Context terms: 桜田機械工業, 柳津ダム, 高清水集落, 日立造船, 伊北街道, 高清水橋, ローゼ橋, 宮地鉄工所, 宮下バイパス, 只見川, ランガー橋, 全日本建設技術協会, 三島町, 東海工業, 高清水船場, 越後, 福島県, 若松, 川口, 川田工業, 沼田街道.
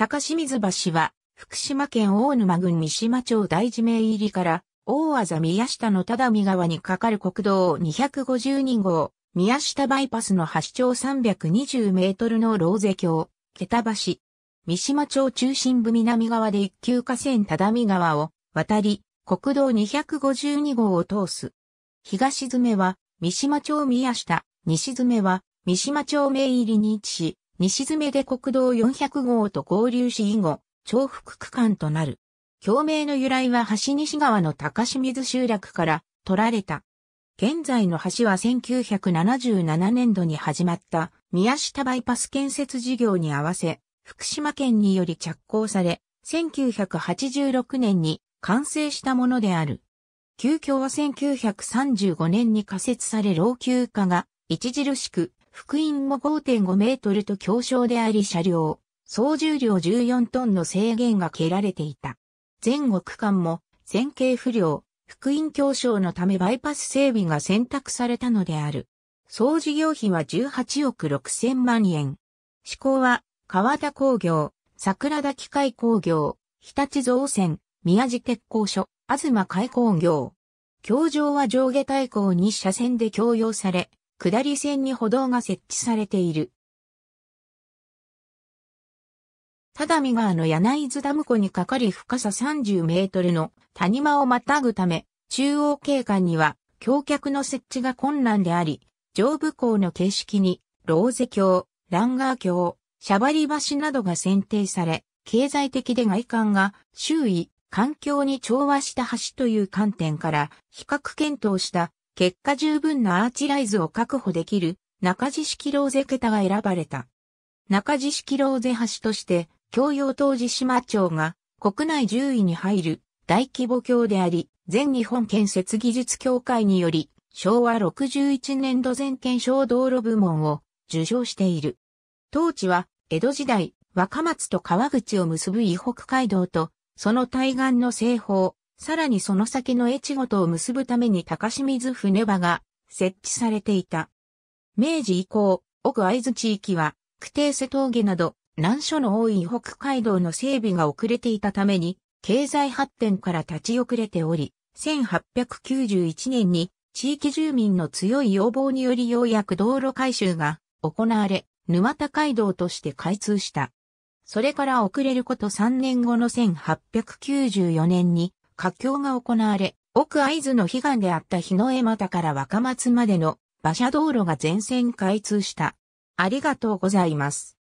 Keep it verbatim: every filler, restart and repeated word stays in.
高清水橋は、福島県大沼郡三島町大地名入りから、大字宮下の只見川に架かる国道にひゃくごじゅうにごう、宮下バイパスの橋長さんびゃくにじゅうメートルのローゼ橋、桁橋。三島町中心部南側で一級河川只見川を渡り、国道にひゃくごじゅうにごうを通す。東詰は、三島町宮下、西詰は、三島町名入りに位置し、西詰で国道よんひゃくごうと合流し以後、重複区間となる。橋名の由来は橋西側の高清水集落から取られた。現在の橋はせんきゅうひゃくななじゅうななねんどに始まった宮下バイパス建設事業に合わせ、福島県により着工され、せんきゅうひゃくはちじゅうろくねんに完成したものである。旧橋はせんきゅうひゃくさんじゅうごねんに仮設され老朽化が著しく、幅員も ごてんごメートルと狭小であり車両、総重量じゅうよんトンの制限が蹴られていた。前後区間も線形不良、幅員狭小のためバイパス整備が選択されたのである。総事業費はじゅうはちおくろくせんまんえん。施工は川田工業、桜田機械工業、日立造船、宮地鉄工所、東海工業。橋上は上下対向にしゃせんで供用され、下り線に歩道が設置されている。只見川の柳津ダム湖にかかり深ささんじゅうメートルの谷間をまたぐため、中央景観には橋脚の設置が困難であり、上部港の形式に、ローゼ橋、ランガー橋、シャバリ橋などが選定され、経済的で外観が周囲、環境に調和した橋という観点から、比較検討した。結果十分なアーチライズを確保できる中地式ローゼ桁が選ばれた。中地式ローゼ橋として、橋用当時島町が国内じゅういに入る大規模橋であり、全日本建設技術協会により昭和ろくじゅういちねんど全県小道路部門を受賞している。当地は江戸時代若松と川口を結ぶ伊北街道とその対岸の西方、さらにその先の越後とを結ぶために高清水船場が設置されていた。明治以降、奥会津地域は、久定瀬峠など難所の多い伊北街道の整備が遅れていたために、経済発展から立ち遅れており、せんはっぴゃくきゅうじゅういちねんに地域住民の強い要望によりようやく道路改修が行われ、沼田街道として開通した。それから遅れることさんねんごのせんはっぴゃくきゅうじゅうよねんに、架橋が行われ、奥会津の悲願であった日の江又から若松までの馬車道路が全線開通した。ありがとうございます。